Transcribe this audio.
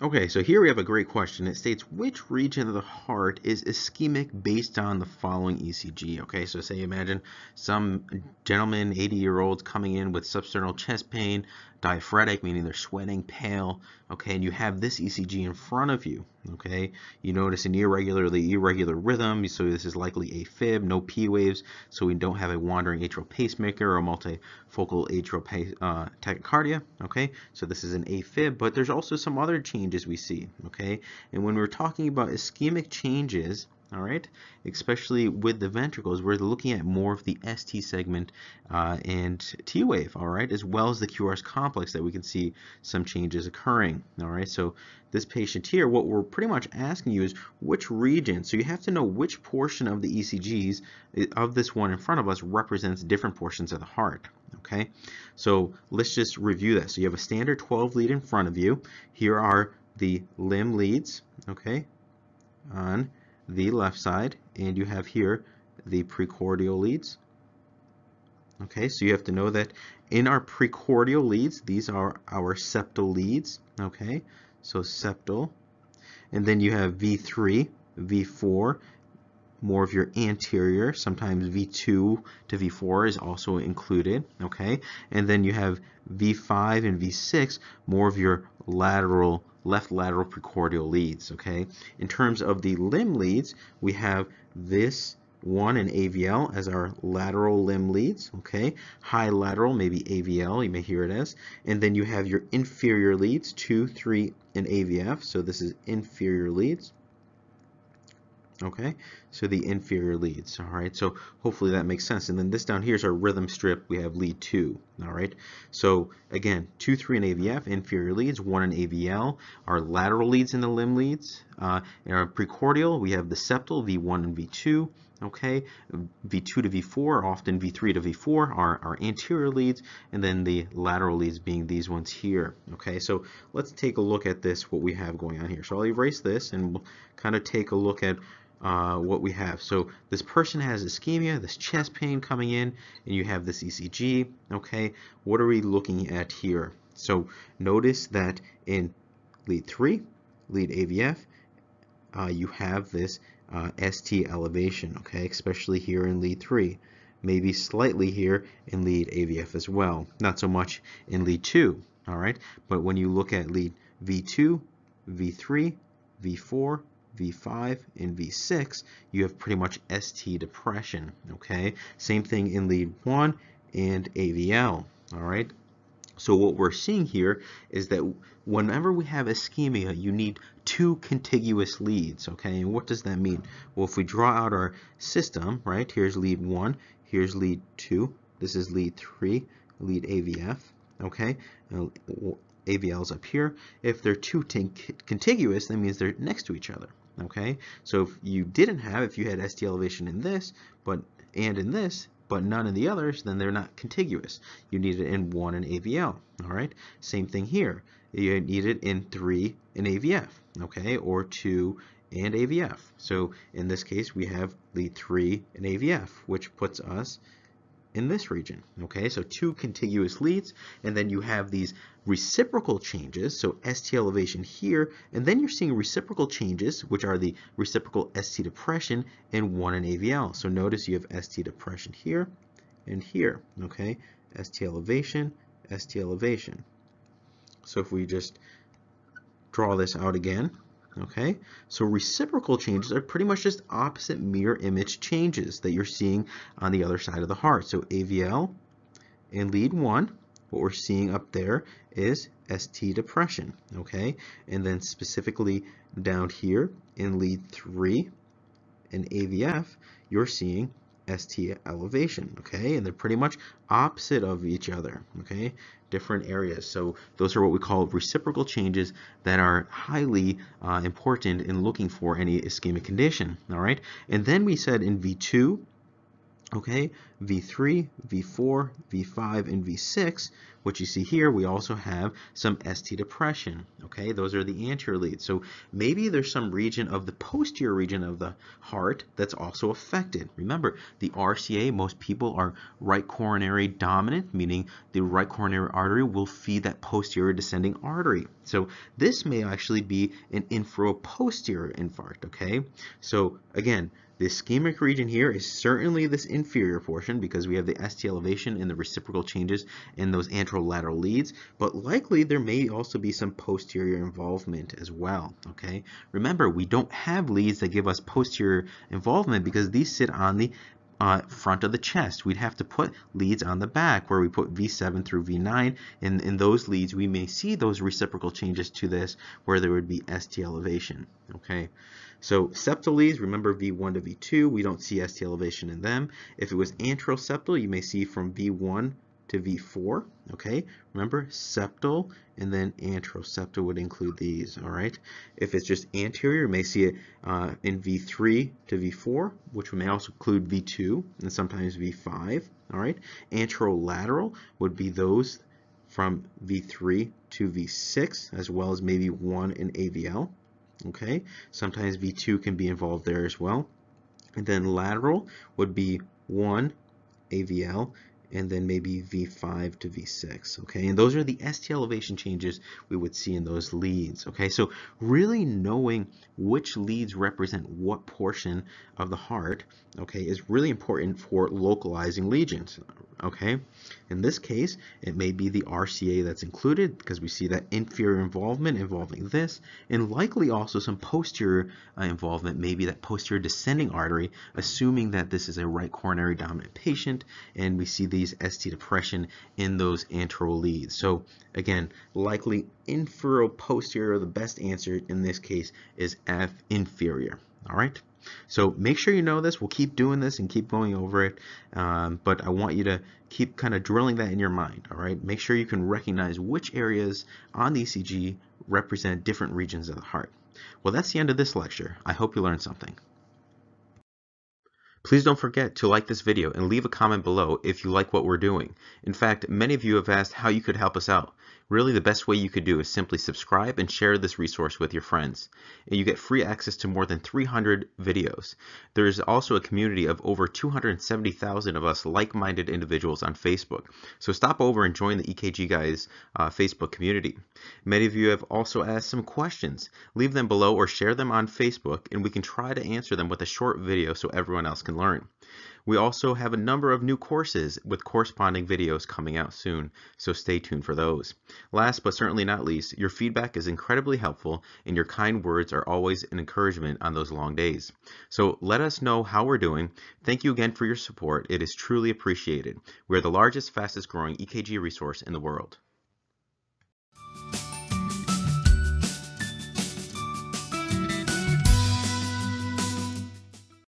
Okay, so here we have a great question. It states which region of the heart is ischemic based on the following ECG. Okay, so say imagine some gentleman, 80-year-old, coming in with substernal chest pain, diaphoretic, meaning they're sweating, pale, okay, and you have this ECG in front of you, okay. You notice an irregular rhythm, so this is likely AFib, no P waves, so we don't have a wandering atrial pacemaker or multifocal atrial tachycardia, okay. So this is an AFib, but there's also some other changes we see, okay, and when we're talking about ischemic changes, all right, especially with the ventricles, we're looking at more of the ST segment and T wave, all right, as well as the QRS complex that we can see some changes occurring, all right. So this patient here, what we're pretty much asking you is which region, so you have to know which portion of the ECGs of this one in front of us represents different portions of the heart. Okay, so let's just review that. So you have a standard 12 lead in front of you. Here are the limb leads, okay, on the left side, and you have here the precordial leads. Okay, so you have to know that in our precordial leads, these are our septal leads, okay, so septal, and then you have V3, V4, more of your anterior, sometimes V2 to V4 is also included, okay? And then you have V5 and V6, more of your lateral, left lateral precordial leads, okay? In terms of the limb leads, we have this one in AVL as our lateral limb leads, okay? High lateral, maybe AVL, you may hear it as. And then you have your inferior leads, 2, 3, and AVF, so this is inferior leads. Okay, so the inferior leads, all right, so hopefully that makes sense. And then this down here is our rhythm strip, we have lead 2, all right. So again, 2, 3 in AVF, inferior leads, 1 in AVL, our lateral leads in the limb leads, in our precordial, we have the septal, V1 and V2, okay, V2 to V4, often V3 to V4 are our anterior leads, and then the lateral leads being these ones here, okay. So let's take a look at this, what we have going on here. So I'll erase this and we'll kind of take a look at what we have. So this person has ischemia, this chest pain coming in, and you have this ECG, okay? What are we looking at here? So notice that in lead 3, lead AVF, you have this ST elevation, okay? Especially here in lead 3. Maybe slightly here in lead AVF as well. Not so much in lead 2, all right? But when you look at lead V2, V3, V4, V5 and V6, you have pretty much ST depression, okay? Same thing in lead 1 and AVL, all right? So what we're seeing here is that whenever we have ischemia, you need two contiguous leads, okay? And what does that mean? Well, if we draw out our system, right, here's lead 1, here's lead 2, this is lead 3, lead AVF, okay? AVL's up here. If they're two contiguous, that means they're next to each other. Okay, so if you didn't have, if you had ST elevation in this, but and in this, but none in the others, then they're not contiguous. You need it in 1 in AVL. All right, same thing here. You need it in 3 in AVF. Okay, or 2 and AVF. So in this case, we have lead 3 in AVF, which puts us in this region, okay? So two contiguous leads, and then you have these reciprocal changes, so ST elevation here, and then you're seeing reciprocal changes, which are the reciprocal ST depression in 1 in AVL. So notice you have ST depression here and here, okay? ST elevation, ST elevation. So if we just draw this out again, okay, so reciprocal changes are pretty much just opposite mirror image changes that you're seeing on the other side of the heart. So AVL in lead 1, what we're seeing up there is ST depression, okay? And then specifically down here in lead 3 in AVF, you're seeing ST elevation, okay? And they're pretty much opposite of each other, okay? Different areas. So those are what we call reciprocal changes that are highly important in looking for any ischemic condition, all right? And then we said in V2, okay, V3, V4, V5, and V6, what you see here, we also have some ST depression. Okay, those are the anterior leads. So maybe there's some region of the posterior region of the heart that's also affected. Remember, the RCA, most people are right coronary dominant, meaning the right coronary artery will feed that posterior descending artery. So this may actually be an infraposterior infarct, okay? So again, the ischemic region here is certainly this inferior portion because we have the ST elevation and the reciprocal changes in those anterolateral leads, but likely there may also be some posterior involvement as well, okay? Remember, we don't have leads that give us posterior involvement because these sit on the front of the chest. We'd have to put leads on the back where we put V7 through V9, and in those leads we may see those reciprocal changes to this where there would be ST elevation. Okay, so septal leads, remember V1 to V2, we don't see ST elevation in them. If it was anterior septal, you may see from V1 to V4, okay? Remember, septal and then anteroseptal would include these, all right? If it's just anterior, you may see it in V3 to V4, which may also include V2 and sometimes V5, all right? Anterolateral would be those from V3 to V6, as well as maybe one in AVL, okay? Sometimes V2 can be involved there as well. And then lateral would be one AVL, and then maybe V5 to V6, okay? And those are the ST elevation changes we would see in those leads, okay? So really knowing which leads represent what portion of the heart, okay, is really important for localizing lesions, okay? In this case, it may be the RCA that's included because we see that inferior involvement involving this, and likely also some posterior involvement, maybe that posterior descending artery, assuming that this is a right coronary dominant patient, and we see the ST depression in those anterior leads. So again, likely inferior-posterior, the best answer in this case is F, inferior. All right, so make sure you know this. We'll keep doing this and keep going over it, but I want you to keep kind of drilling that in your mind. All right, make sure you can recognize which areas on the ECG represent different regions of the heart. Well, that's the end of this lecture. I hope you learned something. Please don't forget to like this video and leave a comment below if you like what we're doing. In fact, many of you have asked how you could help us out. Really, the best way you could do is simply subscribe and share this resource with your friends. And you get free access to more than 300 videos. There is also a community of over 270,000 of us like-minded individuals on Facebook. So stop over and join the EKG Guys Facebook community. Many of you have also asked some questions. Leave them below or share them on Facebook, and we can try to answer them with a short video so everyone else can learn. We also have a number of new courses with corresponding videos coming out soon, so stay tuned for those. Last but certainly not least, your feedback is incredibly helpful, and your kind words are always an encouragement on those long days. So let us know how we're doing. Thank you again for your support. It is truly appreciated. We're the largest, fastest growing EKG resource in the world.